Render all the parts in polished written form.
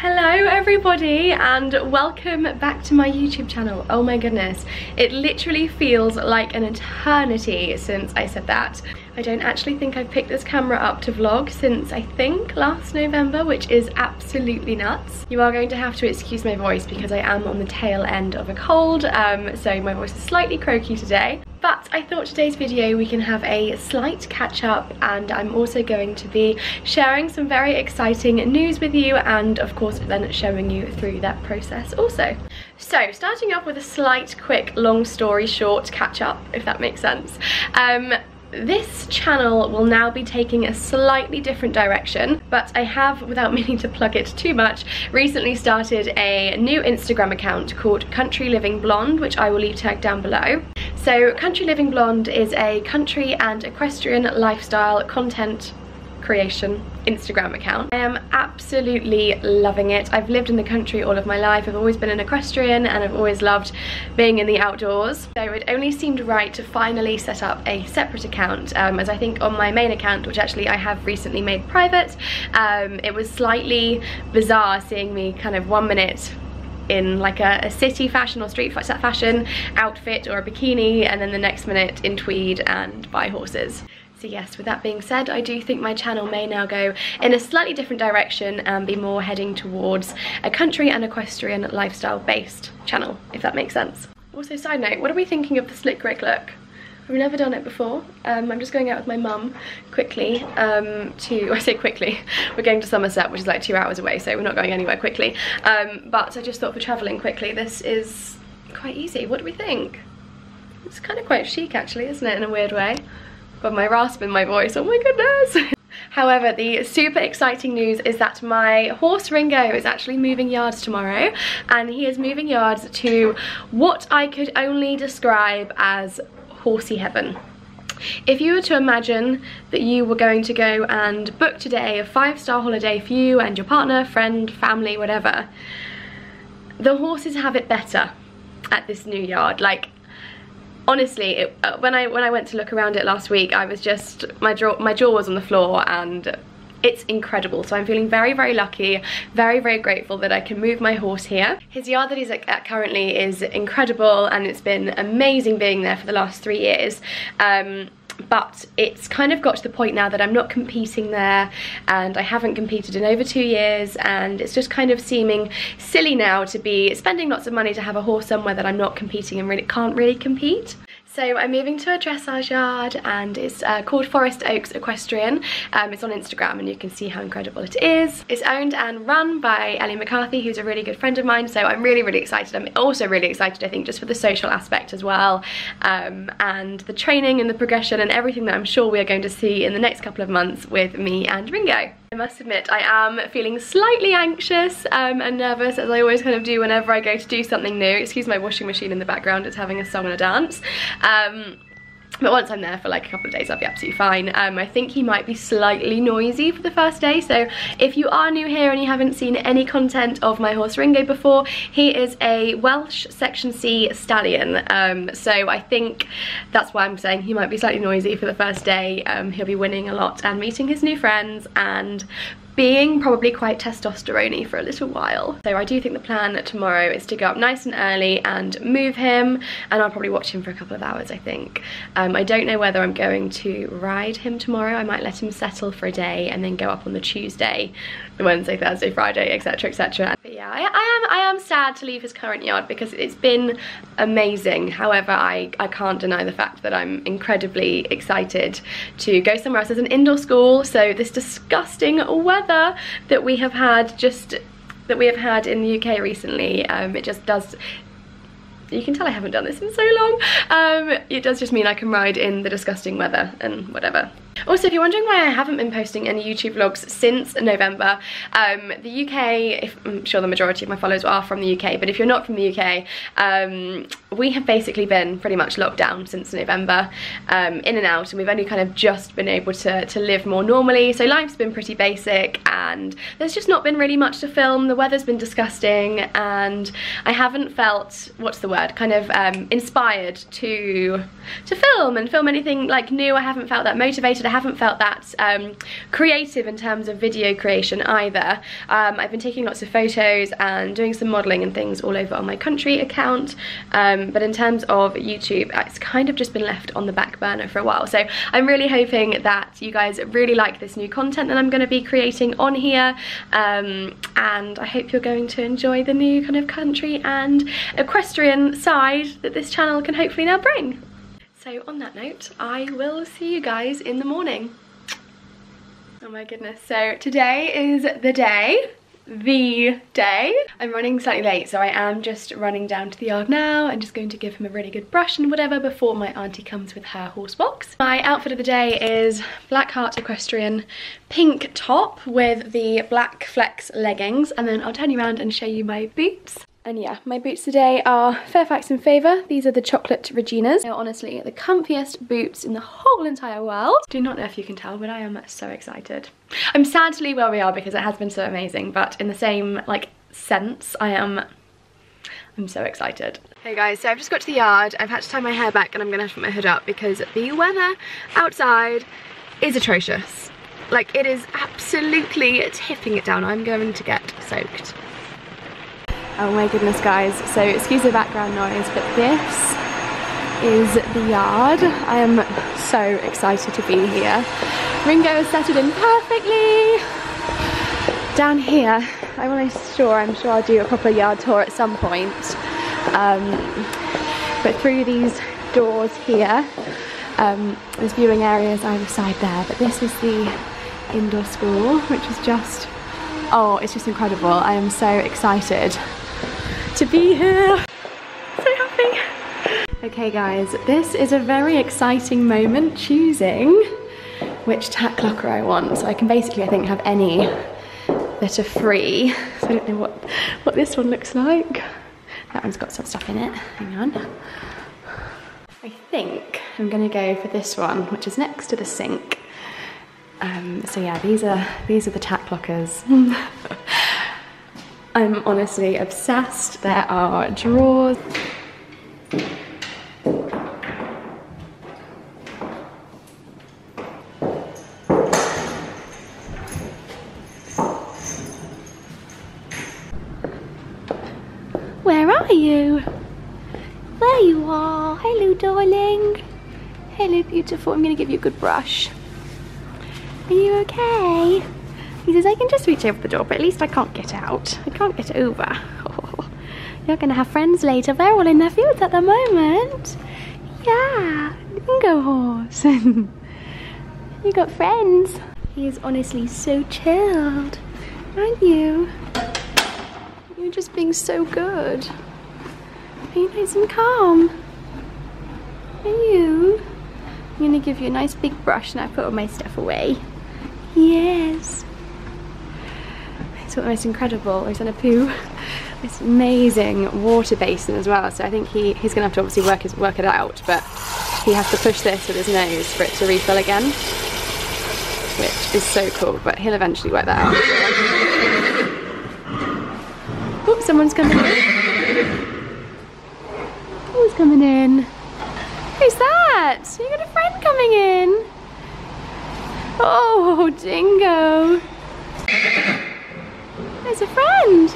Hello everybody and welcome back to my YouTube channel. Oh my goodness, it literally feels like an eternity since I said that. I don't actually think I've picked this camera up to vlog since I think last November, which is absolutely nuts. You are going to have to excuse my voice because I am on the tail end of a cold, so my voice is slightly croaky today. But I thought today's video we can have a slight catch up, and I'm also going to be sharing some very exciting news with you and of course then showing you through that process also. So starting off with a slight quick long story short catch up, if that makes sense. This channel will now be taking a slightly different direction, but I have, without meaning to plug it too much, recently started a new Instagram account called Country Living Blonde, which I will leave tagged down below. So Country Living Blonde is a country and equestrian lifestyle content creation Instagram account. I am absolutely loving it. I've lived in the country all of my life. I've always been an equestrian and I've always loved being in the outdoors. So it only seemed right to finally set up a separate account, as I think on my main account, which actually I have recently made private, it was slightly bizarre seeing me kind of one minute in like a city fashion or street fashion outfit or a bikini, and then the next minute in tweed and by horses. So yes, with that being said, I do think my channel may now go in a slightly different direction and be more heading towards a country and equestrian lifestyle based channel, if that makes sense. Also, side note, what are we thinking of the slick Rick look? I've never done it before. I'm just going out with my mum quickly I say quickly, we're going to Somerset, which is like 2 hours away, so we're not going anywhere quickly. But I just thought for traveling quickly, this is quite easy. What do we think? It's kind of quite chic actually, isn't it, in a weird way? But my rasp in my voice, oh my goodness. However, the super exciting news is that my horse Ringo is actually moving yards tomorrow, and he is moving yards to what I could only describe as horsey heaven. If you were to imagine that you were going to go and book today a 5-star holiday for you and your partner, friend, family, whatever, the horses have it better at this new yard. Like, honestly, when I went to look around it last week, I was just, my jaw was on the floor, and it's incredible. So I'm feeling very, very lucky, very, very grateful that I can move my horse here. His yard that he's at currently is incredible, and it's been amazing being there for the last 3 years. But it's kind of got to the point now that I'm not competing there, and I haven't competed in over 2 years, and it's just kind of seeming silly now to be spending lots of money to have a horse somewhere that I'm not competing and really can't really compete. So I'm moving to a dressage yard, and it's called Forest Oaks Equestrian. It's on Instagram and you can see how incredible it is. It's owned and run by Ellie McCarthy, who's a really good friend of mine, so I'm really, really excited. I'm also really excited, I think, just for the social aspect as well, and the training and the progression and everything that I'm sure we are going to see in the next couple of months with me and Ringo. I must admit, I am feeling slightly anxious and nervous, as I always kind of do whenever I go to do something new. Excuse my washing machine in the background, it's having a song and a dance. But once I'm there for like a couple of days, I'll be absolutely fine. I think he might be slightly noisy for the first day, so if you are new here and you haven't seen any content of my horse Ringo before, he is a Welsh Section C stallion, so I think that's why I'm saying he might be slightly noisy for the first day. He'll be winning a lot and meeting his new friends and being probably quite testosterone-y for a little while. So I do think the plan tomorrow is to go up nice and early and move him, and I'll probably watch him for a couple of hours, I think. I don't know whether I'm going to ride him tomorrow. I might let him settle for a day and then go up on the Tuesday, the Wednesday, Thursday, Friday, etc, etc. But yeah, I am sad to leave his current yard because it's been amazing. However, I can't deny the fact that I'm incredibly excited to go somewhere else. There's an indoor school, so this disgusting weather that we have had in the UK recently, it just does, you can tell I haven't done this in so long, it does just mean I can ride in the disgusting weather and whatever. Also, if you're wondering why I haven't been posting any YouTube vlogs since November, the UK, I'm sure the majority of my followers are from the UK, but if you're not from the UK, we have basically been pretty much locked down since November, in and out, and we've only kind of just been able to live more normally, so life's been pretty basic, and there's just not been really much to film. The weather's been disgusting, and I haven't felt, what's the word, kind of inspired to film anything like new. I haven't felt that motivated. I haven't felt that creative in terms of video creation either. I've been taking lots of photos and doing some modelling and things all over on my Country account, but in terms of YouTube, it's kind of just been left on the back burner for a while. So I'm really hoping that you guys really like this new content that I'm going to be creating on here, and I hope you're going to enjoy the new kind of Country and equestrian side that this channel can hopefully now bring. So on that note, I will see you guys in the morning. Oh my goodness, so today is the day. I'm running slightly late, so I am just running down to the yard now and just going to give him a really good brush and whatever before my auntie comes with her horse box. My outfit of the day is black heart equestrian pink top with the black flex leggings, and then I'll turn you around and show you my boots. And yeah, my boots today are Fairfax in Favour. These are the chocolate Reginas. They are honestly the comfiest boots in the whole entire world. Do not know if you can tell, but I am so excited. I'm sad to leave where we are because it has been so amazing, but in the same like sense, I'm so excited. Hey guys, so I've just got to the yard. I've had to tie my hair back and I'm gonna have to put my hood up because the weather outside is atrocious. Like, it is absolutely tipping it down. I'm going to get soaked. Oh my goodness guys, so excuse the background noise, but this is the yard. I am so excited to be here. Ringo has settled in perfectly. Down here, I'm almost sure, I'll do a proper yard tour at some point. But through these doors here, there's viewing areas either side there, but this is the indoor school, which is just, oh, it's just incredible. I am so excited to be here. So happy. Okay guys, this is a very exciting moment choosing which tack locker I want. So I can basically, I think, have any that are free. So I don't know what this one looks like. That one's got some stuff in it. Hang on. I think I'm gonna go for this one, which is next to the sink. So yeah, these are the tack lockers. I'm honestly obsessed. There are drawers. Where are you? There you are. Hello, darling. Hello, beautiful. I'm gonna give you a good brush. Are you okay? He says, I can just reach over the door, but at least I can't get out. I can't get over. Oh, you're gonna have friends later. They're all in their fields at the moment. Yeah, Ringo horse. You got friends. He is honestly so chilled, aren't you? You're just being so good. Are you nice and calm? Are you? I'm gonna give you a nice big brush and I put all my stuff away. Yes. It's almost incredible. He's on a poo. This amazing water basin as well. So I think he's gonna have to obviously work it out, but he has to push this with his nose for it to refill again, which is so cool, but he'll eventually work that out. Oops, someone's coming in. Someone's coming in. Who's that? You got a friend coming in. Oh, Dingo. There's a friend.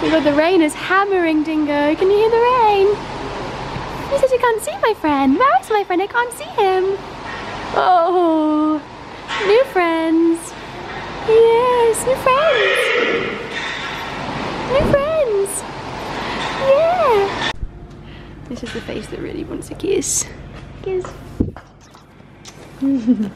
Oh God, the rain is hammering Dingo. Can you hear the rain? He said you can't see my friend. Where is my friend? I can't see him. Oh, new friends. Yes, new friends. New friends. Yeah. This is the face that really wants a kiss. Kiss. Dingo.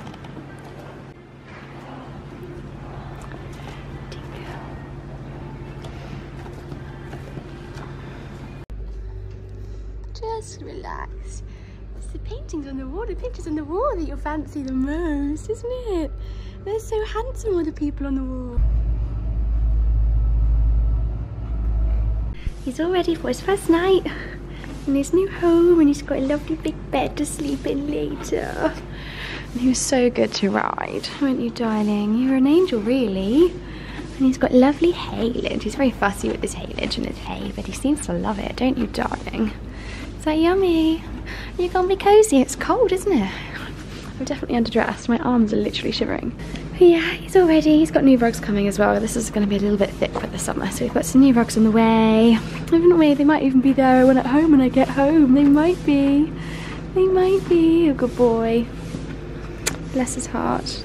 Just relax. It's the paintings on the wall, the pictures on the wall that you'll fancy the most, isn't it? They're so handsome, all the people on the wall. He's all ready for his first night in his new home, and he's got a lovely big bed to sleep in later. And he was so good to ride, weren't you, darling? You were an angel, really. And he's got lovely haylage. He's very fussy with his haylage and his hay, but he seems to love it, don't you, darling? So yummy. You're gonna be cozy. It's cold, isn't it? I We're definitely underdressed. My arms are literally shivering. But yeah, he's all ready. He's got new rugs coming as well. This is going to be a little bit thick for the summer, so we've got some new rugs on the way. I don't know, they might even be there when at home when I get home. They might be. They might be. Oh, good boy. Bless his heart.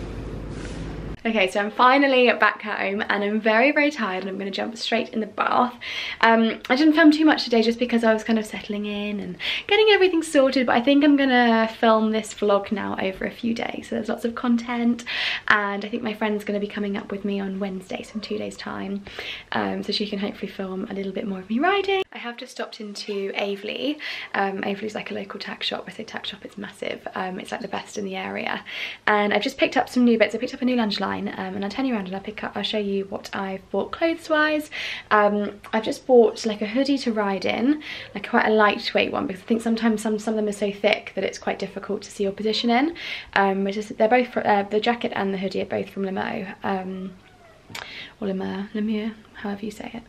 Okay, so I'm finally back home and I'm very, very tired and I'm going to jump straight in the bath. I didn't film too much today just because I was kind of settling in and getting everything sorted, but I think I'm going to film this vlog now over a few days. So there's lots of content and I think my friend's going to be coming up with me on Wednesday, so in 2 days time. So she can hopefully film a little bit more of me riding. I have just stopped into Averley. Averley's like a local tack shop. I say tack shop, it's massive. It's like the best in the area. And I've just picked up some new bits. I picked up a new lunch line. And I'll turn you around and I'll show you what I've bought clothes wise. I've just bought like a hoodie to ride in, like quite a lightweight one, because I think sometimes some of them are so thick that it's quite difficult to see your position in. They're both, the jacket and the hoodie are both from Lemo, or Lemur, however you say it.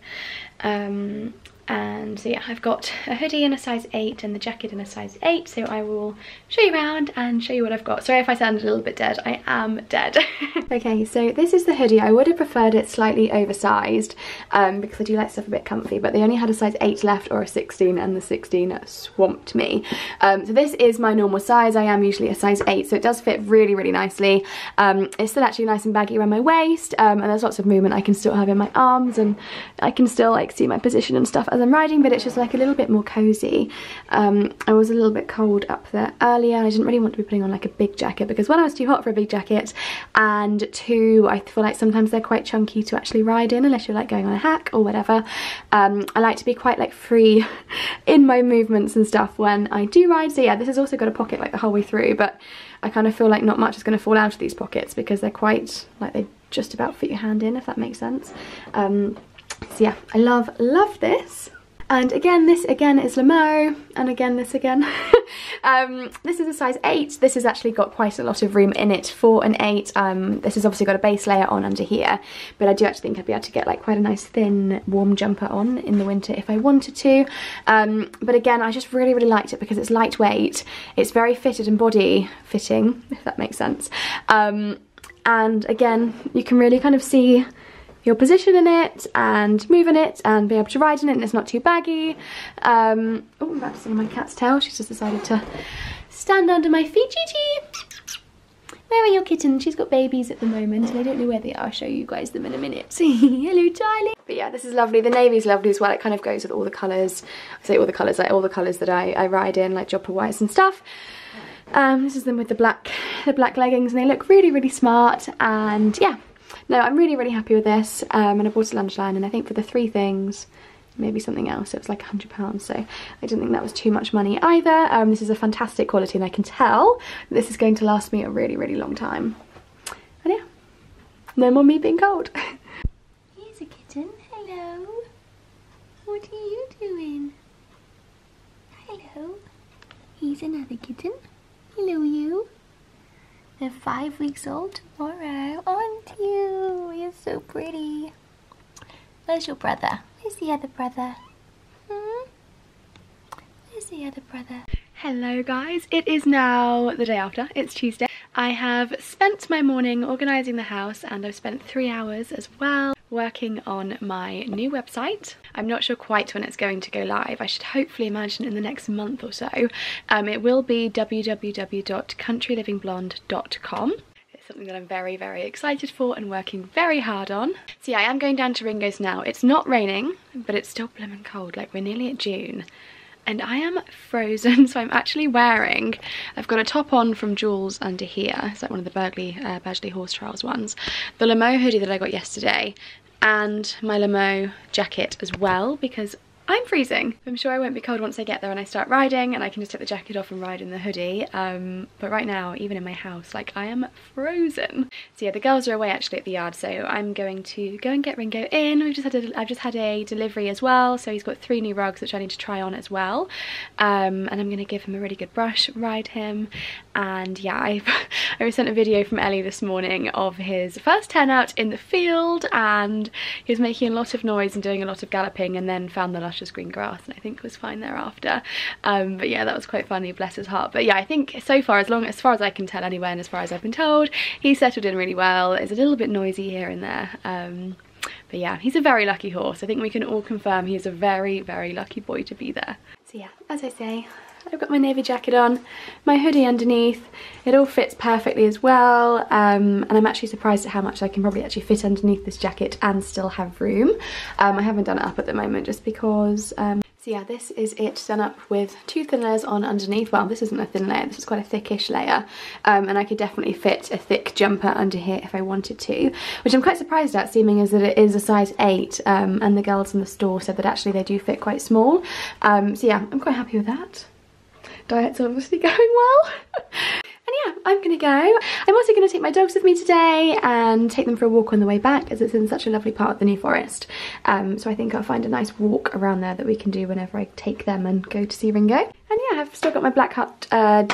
And so yeah, I've got a hoodie in a size 8 and the jacket in a size 8, so I will show you around and show you what I've got. Sorry if I sound a little bit dead, I am dead. Okay, so this is the hoodie. I would have preferred it slightly oversized because I do like stuff a bit comfy, but they only had a size 8 left or a 16 and the 16 swamped me. So this is my normal size. I am usually a size 8, so it does fit really, really nicely. It's still actually nice and baggy around my waist and there's lots of movement I can still have in my arms and I can still like see my position and stuff as I'm riding, but it's just like a little bit more cozy. I was a little bit cold up there earlier and I didn't really want to be putting on like a big jacket because one, I was too hot for a big jacket, and two, I feel like sometimes they're quite chunky to actually ride in unless you're like going on a hack or whatever. I like to be quite like free in my movements and stuff when I do ride. So yeah, this has also got a pocket like the whole way through, but I kind of feel like not much is going to fall out of these pockets because they're quite like they just about fit your hand in, if that makes sense. So yeah, I love this. And again, this again is Lemo, and again, this again. This is a size 8. This has actually got quite a lot of room in it for an 8. This has obviously got a base layer on under here, but I do actually think I'd be able to get like quite a nice thin warm jumper on in the winter if I wanted to. But again, I just really, really liked it because it's lightweight. It's very fitted and body fitting, if that makes sense. And again, you can really kind of see your position in it and move in it and be able to ride in it, and it's not too baggy. Oh, I'm about to see my cat's tail. She's just decided to stand under my feet. Gigi, where are your kittens? She's got babies at the moment and I don't know where they are. I'll show you guys them in a minute. Hello, darling. But yeah, this is lovely. The navy's lovely as well. It kind of goes with all the colours. I say all the colours, like all the colours that I ride in, like jumper whites and stuff. This is them with the black leggings, and they look really, really smart. And yeah, no, I'm really, really happy with this. And I bought a lunch line, and I think for the three things, maybe something else, it was like £100, so I didn't think that was too much money either. This is a fantastic quality, and I can tell this is going to last me a really, really long time. And yeah, no more me being cold. Here's a kitten. Hello. What are you doing? Hello. Here's another kitten. Hello, you. They're 5 weeks old tomorrow, aren't you? You're so pretty. Where's your brother? Where's the other brother? Hmm? Where's the other brother? Hello guys, it is now the day after, it's Tuesday. I have spent my morning organising the house, and I've spent 3 hours as well working on my new website. I'm not sure quite when it's going to go live. I should hopefully imagine in the next month or so. It will be www.countrylivingblonde.com. Something that I'm very, very excited for and working very hard on. So yeah, I am going down to Ringo's now. It's not raining, but it's still blooming cold. Like, we're nearly at June. And I am frozen, so I'm actually wearing, I've got a top on from Jules under here. It's like one of the Burghley Horse Trials ones. The Lemo hoodie that I got yesterday, and my Lemo jacket as well, because I'm freezing. I'm sure I won't be cold once I get there and I start riding, and I can just take the jacket off and ride in the hoodie. But right now, even in my house, like, I am frozen. So yeah, the girls are away actually at the yard, so I'm going to go and get Ringo in. I've just had a delivery as well, so he's got 3 new rugs which I need to try on as well. And I'm gonna give him a really good brush, ride him, and yeah, I was sent a video from Ellie this morning of his first turnout in the field, and he was making a lot of noise and doing a lot of galloping, and then found the lush luscious green grass, and I think was fine thereafter. But yeah, that was quite funny, bless his heart. But yeah, I think so far, as far as I can tell anyway, and as far as I've been told, he's settled in really well. It's a little bit noisy here and there. But yeah, he's a very lucky horse. I think we can all confirm he's a very, very lucky boy to be there. So yeah, as I say, I've got my navy jacket on, my hoodie underneath. It all fits perfectly as well, and I'm actually surprised at how much I can probably actually fit underneath this jacket and still have room. I haven't done it up at the moment just because... So yeah, this is it done up with two thin layers on underneath. Well, this isn't a thin layer, this is quite a thickish layer. And I could definitely fit a thick jumper under here if I wanted to, which I'm quite surprised at, seeming as that it is a size 8, and the girls in the store said that actually they do fit quite small. So yeah, I'm quite happy with that. Diet's obviously going well. And yeah, I'm gonna go. I'm also gonna take my dogs with me today and take them for a walk on the way back, as it's in such a lovely part of the New Forest. So I think I'll find a nice walk around there that we can do whenever I take them and go to see Ringo. And yeah, I've still got my Black Hut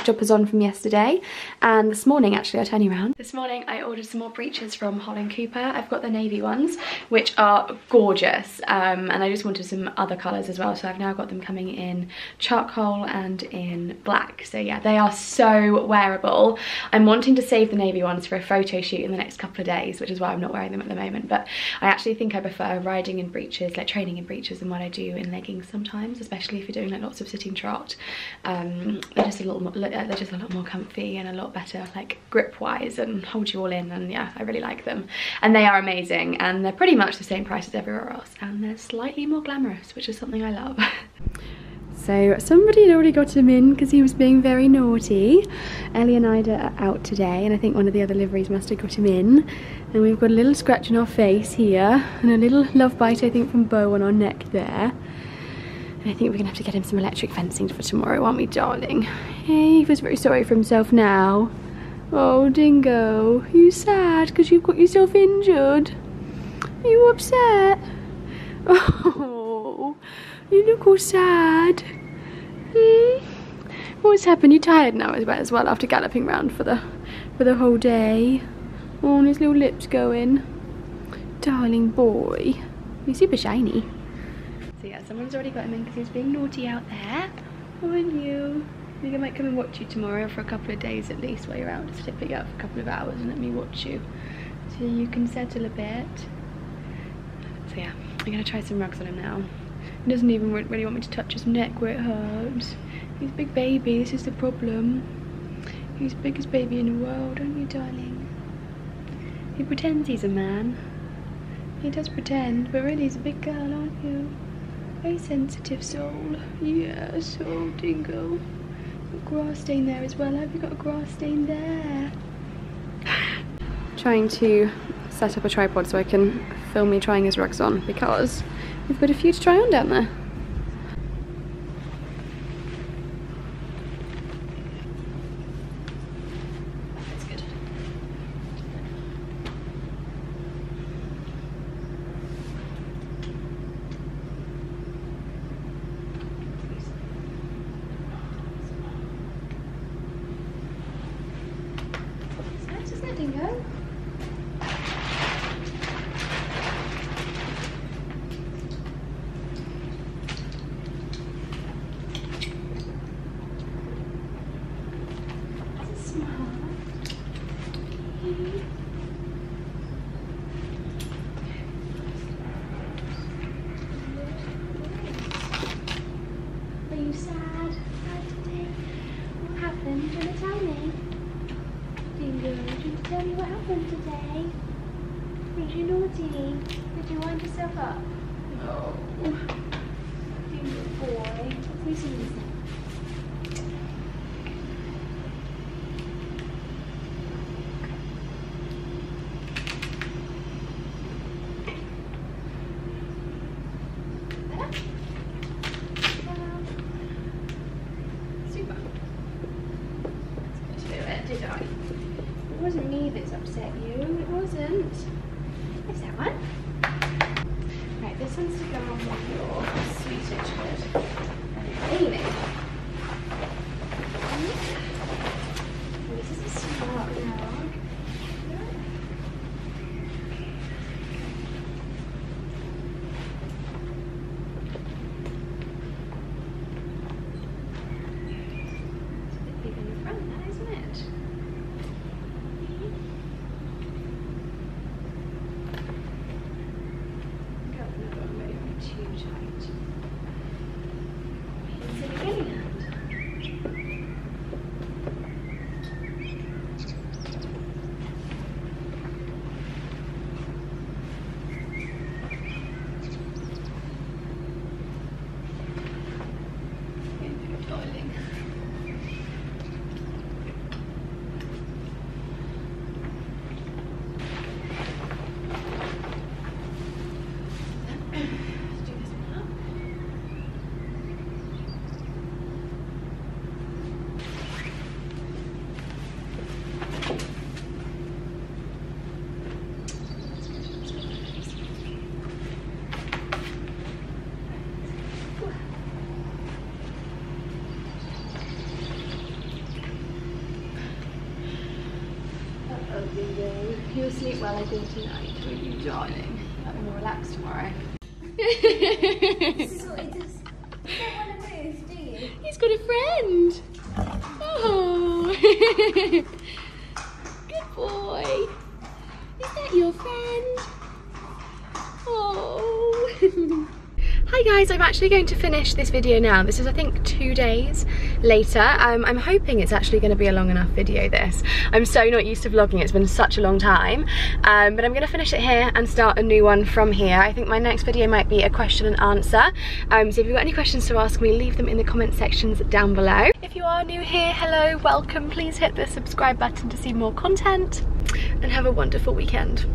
jumpers on from yesterday. And this morning, actually, I'll turn you around. This morning I ordered some more breeches from Holland Cooper. I've got the navy ones, which are gorgeous. And I just wanted some other colours as well. So I've now got them coming in charcoal and in black. So yeah, they are so wearable. I'm wanting to save the navy ones for a photo shoot in the next couple of days, which is why I'm not wearing them at the moment, but I actually think I prefer riding in breeches, like training in breeches, than what I do in leggings sometimes, especially if you're doing like lots of sitting trot. They're just a lot more comfy and a lot better, like grip wise, and hold you all in, and yeah, I really like them. And they are amazing, and they're pretty much the same price as everywhere else, and they're slightly more glamorous, which is something I love. So somebody had already got him in because he was being very naughty. Ellie and Ida are out today, and I think one of the other liveries must have got him in. And we've got a little scratch on our face here, and a little love bite, I think, from Bo on our neck there. And I think we're gonna have to get him some electric fencing for tomorrow, aren't we, darling? Hey, he feels very sorry for himself now. Oh, Dingo, you sad because you've got yourself injured? Are you upset? Oh. You look all sad. What's happened? You're tired now as well after galloping round for the whole day. Oh, and his little lips going. Darling boy. He's super shiny. So yeah, someone's already got him in because he's being naughty out there. Oh, and you. I think I might come and watch you tomorrow for a couple of days at least while you're out. Just slip it up for a couple of hours and let me watch you. So you can settle a bit. So yeah, I'm going to try some rugs on him now. He doesn't even really want me to touch his neck where it hurts. He's a big baby, this is the problem. He's the biggest baby in the world, aren't you, darling? He pretends he's a man. He does pretend, but really he's a big girl, aren't you? Very sensitive soul. Yes, oh, Dingo. Got grass stain there as well. Have you got a grass stain there? Trying to set up a tripod so I can film me trying his rugs on, because we've got a few to try on down there. That's good. It's nice, isn't it, Dingo? This one's to go on with your sweet stitch hood and clean it. sleep well, I think, tonight, won't you, darling? I'm going to relax tomorrow. This is what it is. You don't want to move, do you? He's got a friend. Oh. Good boy. Is that your friend? Oh. Hi guys, I'm actually going to finish this video now. This is, I think, 2 days later. I'm hoping it's actually going to be a long enough video, this. I'm so not used to vlogging, it's been such a long time. But I'm going to finish it here and start a new one from here. I think my next video might be a question and answer. So if you've got any questions to ask me, leave them in the comment sections down below. If you are new here, hello, welcome. Please hit the subscribe button to see more content. And have a wonderful weekend.